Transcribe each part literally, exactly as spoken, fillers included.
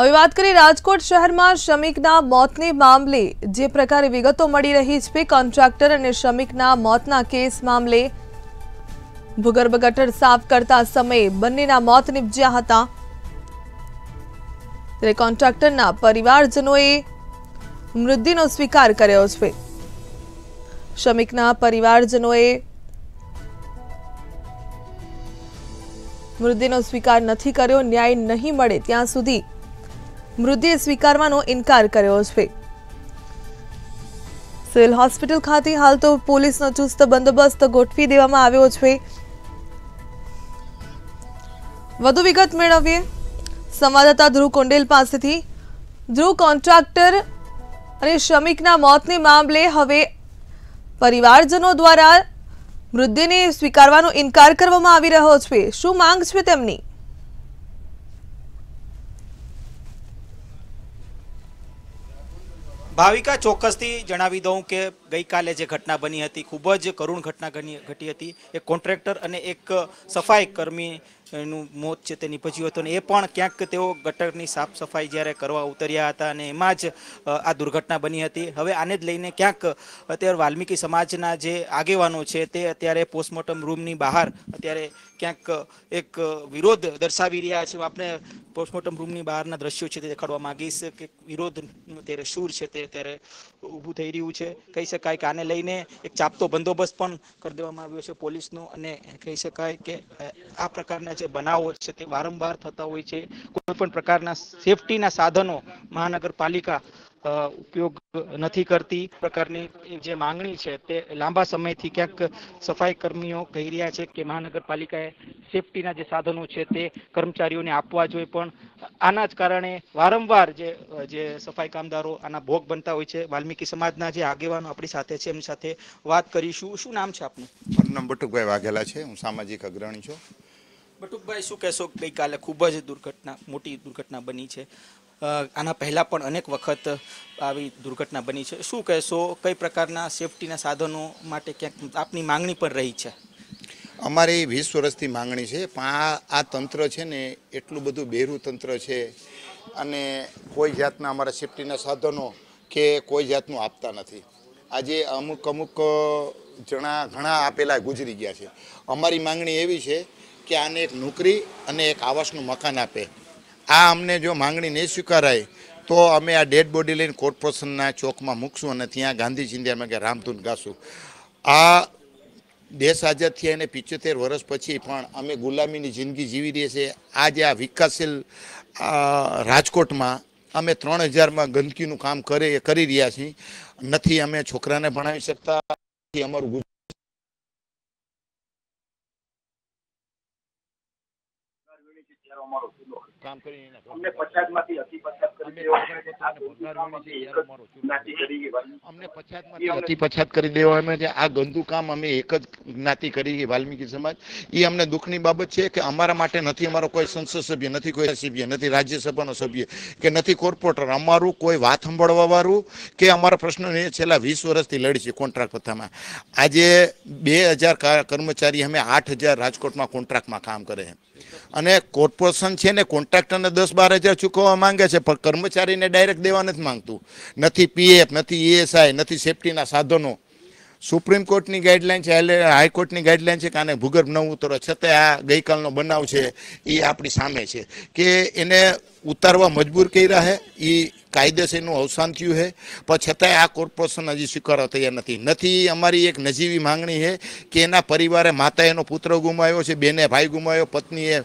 હવે વાત કરીએ રાજકોટ શહેરમાં શ્રમિકના મોતને મામલે જે પ્રકારે વિગતો મળી રહી છે કે કોન્ટ્રાક્ટર અને શ્રમિકના મોતના કેસ મામલે ભૂગર્ભ ગટર સાફ કરતા સમયે બંનેના મોત નિપજ્યા હતા। ત્યારે કોન્ટ્રાક્ટરના પરિવારજનોએ મૃત્યુનો સ્વીકાર કર્યો છે। શ્રમિકના પરિવારજનોએ મૃત્યુનો સ્વીકાર નથી કર્યો। ન્યાય નહીં મળે ત્યાં સુધી મૃત્યુ સ્વીકારવાનો ઇનકાર કર્યો છે। સિવિલ હોસ્પિટલ ખાતે હાલ તો પોલીસનો ચુસ્ત બંદોબસ્ત ગોઠવી દેવામાં આવ્યો છે। વધુ વિગત મેળવીએ સંવાદદાતા ધ્રુવ કોંડેલ પાસેથી। ધ્રુવ, કોન્ટ્રાક્ટર અને શ્રમિકના મોતને મામલે હવે પરિવારજનો દ્વારા મૃત્યુને સ્વીકારવાનો ઇનકાર કરવામાં આવી રહ્યો છે। શું માંગ છે તેમની? ભાવિકા, ચોક્કસથી જણાવી દઉં કે ગઈકાલે જે ઘટના બની હતી ખૂબ જ કરુણ ઘટના ઘટી હતી। એક કોન્ટ્રાક્ટર અને એક સફાઈ કર્મીનું મોત છે તે નિપજ્યું હતું અને એ પણ ક્યાંક તેઓ ગટરની સાફ સફાઈ જ્યારે કરવા ઉતર્યા હતા અને એમાં જ આ દુર્ઘટના બની હતી। હવે આને જ લઈને ક્યાંક અત્યારે વાલ્મીકી સમાજના જે આગેવાનો છે તે અત્યારે પોસ્ટમોર્ટમ રૂમની બહાર અત્યારે ક્યાંક એક વિરોધ દર્શાવી રહ્યા છે। આપણે પોસ્ટમોર્ટમ રૂમની બહારના દ્રશ્યો છે તે દેખાડવા માંગીશ કે વિરોધ અત્યારે સૂર છે તે અત્યારે ઊભું થઈ રહ્યું છે। કહી શકાય કે આને લઈને એક ચાપતો બંદોબસ્ત પણ કરી દેવામાં આવ્યો છે પોલીસનો અને કહી શકાય કે આ પ્રકારના જે બનાવો છે તે વારંવાર થતા હોય છે। કોઈ પણ પ્રકારના સેફટીના સાધનો મહાનગરપાલિકા ઉપયોગ નથી કરતી। પ્રકારની જે માંગણી છે તે લાંબા સમયથી ક્યાંક સફાઈ કર્મીઓ કહી રહ્યા છે કે મહાનગરપાલિકાએ સેફટીના જે સાધનો છે તે કર્મચારીઓને આપવા જોઈએ, પણ આના જ કારણે વારંવાર જે જે સફાઈ કામદારો આના ભોગ બનતા હોય છે। વાલ્મીકી સમાજના જે આગેવાનો આપણી સાથે છે એમની સાથે વાત કરીશું। શું નામ છે આપનું? મારું નામ બટુકભાઈ વાઘેલા છે, હું સામાજિક અગ્રણી છું। બટુકભાઈ, શું કહેશો? ગઈકાલે ખૂબ જ દુર્ઘટના, મોટી દુર્ઘટના બની છે। આના પહેલા પણ અનેક વખત આવી દુર્ઘટના બની છે। શું કહેશો? કઈ પ્રકારના સેફટીના સાધનો માટે ક્યાંક આપની માંગણી પણ રહી છે? અમારી વીસ વર્ષથી માંગણી છે, પણ આ આ તંત્ર છે ને એટલું બધું બેરું તંત્ર છે અને કોઈ જાતના અમારા સેફટીના સાધનો કે કોઈ જાતનું આપતા નથી। આજે અમુક અમુક જણા ઘણા આપેલા ગુજરી ગયા છે। અમારી માંગણી એવી છે કે આને એક નોકરી અને એક આવાસનું મકાન આપે। આ અમને જો માંગણી નહીં સ્વીકારાય તો અમે આ ડેડ બોડી લઈને કોર્પોરેશનના ચોકમાં મૂકશું અને ત્યાં ગાંધી ચિંધ્યામાં કે રામધૂન ગાશું। આ દેશ આઝાદ થયા એને પિચોતેર વર્ષ પછી પણ અમે ગુલામીની જિંદગી જીવી રહીએ છીએ। આજે આ વિકાસશીલ રાજકોટમાં અમે ત્રણ હજારમાં ગંદકીનું કામ કરે કરી રહ્યા છીએ। નથી અમે છોકરાને ભણાવી શકતા, અમારું કામ કરીને અમને પચાસમાંથી અઢી પચાસ કરી દેવામાં છે। આ ગંદુ કામ અમે એક જ જ્ઞાતિ કરી વાલ્મીકી સમાજ। એ અમને દુઃખની બાબત છે કે અમારા માટે નથી, અમારો કોઈ સંસદ સભ્ય નથી, કોઈ સભ્ય નથી, રાજ્યસભાનો સભ્ય કે નથી કોર્પોરેટર, અમારું કોઈ વાત સંભાળવા વાળું કે અમારા પ્રશ્નોને છેલ્લા વીસ વર્ષથી લડી છે કોન્ટ્રાક્ટ પથ્થામાં। આજે બે હજાર કર્મચારી અમે આઠ હજાર રાજકોટમાં કોન્ટ્રાક્ટમાં કામ કરે છે અને કોર્પોરેશન છે ને કોન્ટ્રાક્ટરને દસ બાર હજાર ચૂકવવા માંગે છે, પણ કર્મચારીને ડાયરેક્ટ દેવા નથી માંગતું। નથી પીએફ, નથી ઈએસઆઈ, નથી સેફટીના સાધનો। સુપ્રીમ કોર્ટની ગાઈડલાઈન છે, હાઈકોર્ટની ગાઈડલાઈન છે કે આને ભૂગર્ભ ન ઉતરો, છતાં આ ગઈકાલનો બનાવ છે એ આપણી સામે છે કે એને ઉતારવા મજબૂર કર્યા છે। એ કાયદેસરનું અવસાન થયું છે, પણ છતાંય આ કોર્પોરેશન હજી સ્વીકારવા તૈયાર નથી નથી અમારી એક નજીવી માંગણી છે કે એના પરિવારે, માતાએ એનો પુત્ર ગુમાવ્યો છે, બેને ભાઈ ગુમાવ્યો, પત્નીએ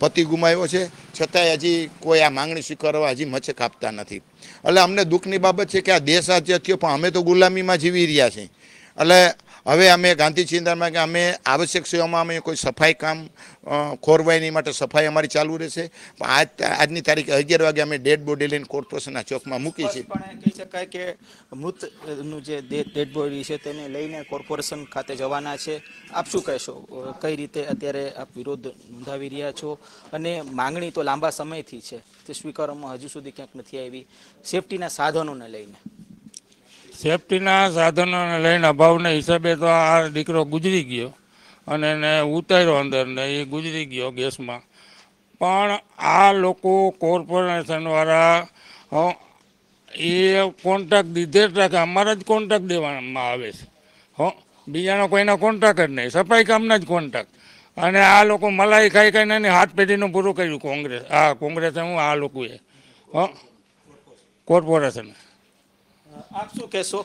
પતિ ગુમાવ્યો છે, છતાંય હજી કોઈ આ માંગણી સ્વીકારવા હજી મચક આપતા નથી। એટલે અમને દુઃખની બાબત છે કે આ દેશ આજે થયો, પણ અમે તો ગુલામીમાં જીવી રહ્યા છીએ। એટલે હવે અમે ગાંધી ચિંતામાં કે અમે આવશ્યક સેવામાં અમે કોઈ સફાઈ કામ ખોરવાય નહીં માટે સફાઈ અમારી ચાલુ રહેશે, પણ આજ આજની તારીખે અગિયાર વાગે અમે ડેડ બોડી લઈને કોર્પોરેશનના ચોકમાં મૂકી છે। પણ કહી શકાય કે મૃતનું જે ડેડ બોડી છે તેને લઈને કોર્પોરેશન ખાતે જવાના છે। આપ શું કહેશો? કઈ રીતે અત્યારે આપ વિરોધ નોંધાવી રહ્યા છો અને માંગણી તો લાંબા સમયથી છે તે સ્વીકારવામાં હજુ સુધી ક્યાંક નથી આવી, સેફટીના સાધનોને લઈને? સેફટીના સાધનોને લઈને અભાવના હિસાબે તો આ દીકરો ગુજરી ગયો અને એને ઉતાર્યો અંદર ને એ ગુજરી ગયો ગેસમાં, પણ આ લોકો કોર્પોરેશન વાળા એ કોન્ટ્રાક્ટ દીધે રાખે, અમારા જ કોન્ટ્રાક્ટ દેવામાં આવે છે હો, બીજાનો કોઈના કોન્ટ્રાક્ટ જ નહીં, સફાઈ કામના જ કોન્ટ્રાક્ટ। અને આ લોકો મલાઈ ખાઈ ખાઈને એની હાથ પેઢીનું પૂરું કર્યું કોંગ્રેસ, આ કોંગ્રેસ હું આ લોકોએ હો કોર્પોરેશન। આપ શું કહેશો?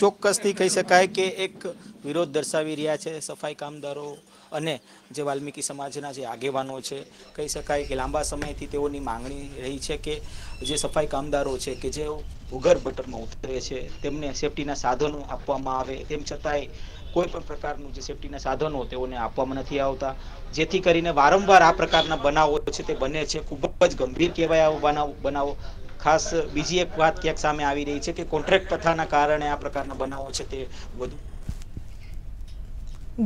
ચોક્કસથી કહી શકાય કે એક વિરોધ દર્શાવી રહ્યા છે સફાઈ કામદારો અને જે વાલ્મીકી સમાજના જે આગેવાનો છે, કહી શકાય કે લાંબા સમયથી તેઓની માંગણી રહી છે કે જે સફાઈ કામદારો છે કે જે ભૂગર્ભ ગટરમાં ઉતરે છે તેમને સેફટીના સાધનો આપવામાં આવે, તેમ છતાંય કોઈપણ પ્રકારનું જે સેફટીના સાધનો તેઓને આપવામાં નથી આવતા, જેથી કરીને વારંવાર આ પ્રકારના બનાવો છે તે બને છે, ખૂબ જ ગંભીર કહેવાય આવો બનાવ બનાવો ખાસ બીજી એક વાત ક્યાંક સામે આવી રહી છે કે કોન્ટ્રાક્ટ પ્રથાના કારણે આ પ્રકારના બનાવો છે તે વધુ।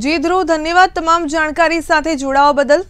જી ધ્રુવ, ધન્યવાદ તમામ જાણકારી સાથે જોડાવા બદલ।